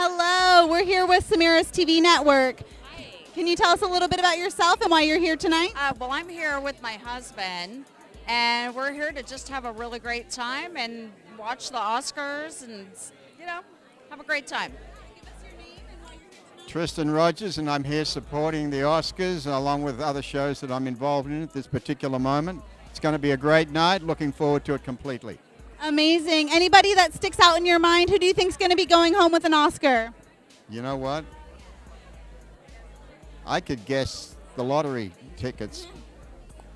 Hello, we're here with Samara's TV Network. Hi. Can you tell us a little bit about yourself and why you're here tonight? Well, I'm here with my husband, and we're here to just have a really great time and watch the Oscars and, you know, have a great time. Tristan Rogers, and I'm here supporting the Oscars along with other shows that I'm involved in at this particular moment. It's going to be a great night. Looking forward to it completely. Amazing. Anybody that sticks out in your mind, who do you think is going to be going home with an Oscar? You know what? I could guess the lottery tickets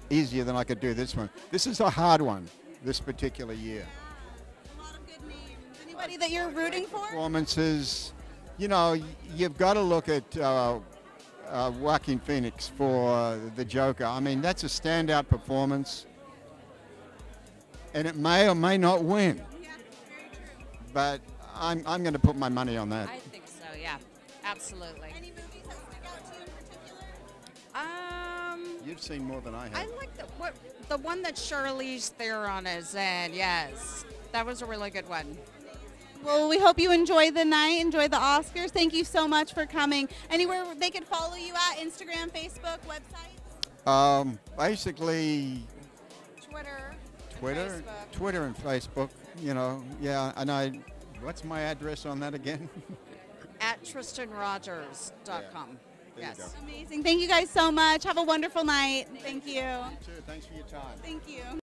easier than I could do this one. This is a hard one this particular year. A lot of good names. Anybody that you're rooting for? Performances. You know, you've got to look at Joaquin Phoenix for The Joker. I mean, that's a standout performance. And it may or may not win. Yeah, very true. But I'm going to put my money on that. I think so, yeah. Absolutely. Any movies that stick out to you in particular? You've seen more than I have. I like the one that Charlize Theron is in, yes. That was a really good one. Well, we hope you enjoy the night, enjoy the Oscars. Thank you so much for coming. Anywhere they can follow you at? Instagram, Facebook, websites? Basically... Twitter, Facebook. Twitter and Facebook, you know, yeah, and what's my address on that again? At TristanRogers.com. Yeah, yes. Amazing. Thank you guys so much. Have a wonderful night. Thank you. You too. Thanks for your time. Thank you.